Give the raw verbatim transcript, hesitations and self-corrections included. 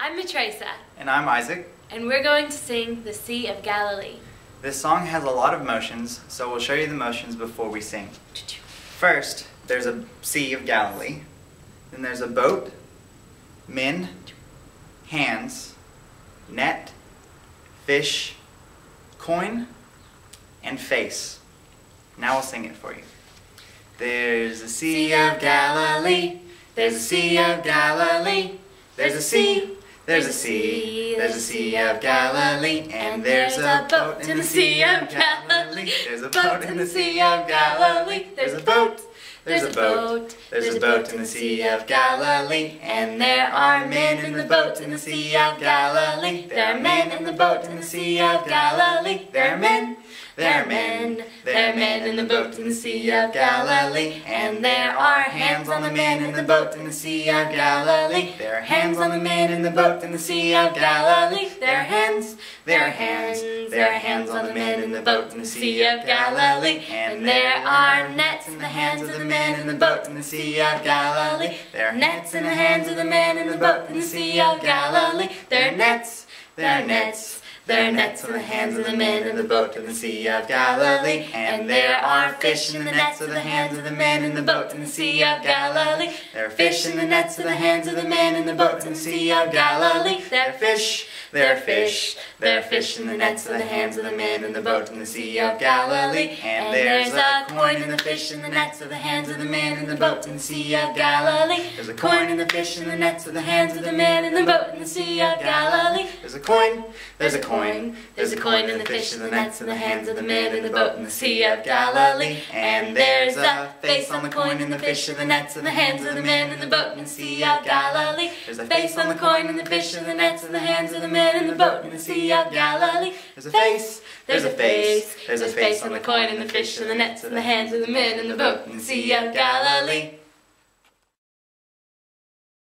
I'm Matresa. And I'm Isaac. And we're going to sing the Sea of Galilee. This song has a lot of motions, so we'll show you the motions before we sing. First, there's a Sea of Galilee. Then there's a boat, men, hands, net, fish, coin, and face. Now we'll sing it for you. There's a Sea of Galilee, there's a Sea of Galilee, there's a sea, there's a sea, there's a Sea of Galilee, and there's a boat in the Sea of Galilee, there's a boat in the Sea of Galilee, there's a boat, there's a boat, there's a boat in the Sea of Galilee, and there are men in the boat in the Sea of Galilee, there are men in the boat in the Sea of Galilee, there are men, there are men, there are men in the boat in the Sea of Galilee, and there are hands on the men in the boat in the Sea of Galilee, there are hands on the men in the boat in the Sea of Galilee, there are hands, there are hands, there are hands on the men in the boat in the Sea of Galilee, and there are nets in the hands of the men in the boat in the Sea of Galilee, there are nets in the hands of the men in the boat in the Sea of Galilee, there are nets, there are nets, there are nets in the hands of the men in the boat in the Sea of Galilee, and there are fish in the nets of the hands of the men in the boat in the Sea of Galilee, there are fish in the nets of the hands of the men in the boat in the Sea of Galilee, there are fish, there are fish, there are fish in the nets of the hands of the men in the boat in the Sea of Galilee, and there's a coin in the fish in the nets of the hands of the men in the boat in the Sea of Galilee, there's a coin in the fish in the nets of the hands of the men in the boat in the Sea of Galilee, there's a coin, there's a coin, there's a coin in the fish and the nets in the hands of the men in the boat in the Sea of Galilee, and there's a face on the coin in the fish and the nets in the hands of the men in the boat in the Sea of Galilee, there's a face on the coin in the fish and the nets in the hands of the men in the boat in the Sea of Galilee, there's a face, there's a face, there's a face on the coin in the fish and the nets in the hands of the men in the boat in the Sea of Galilee.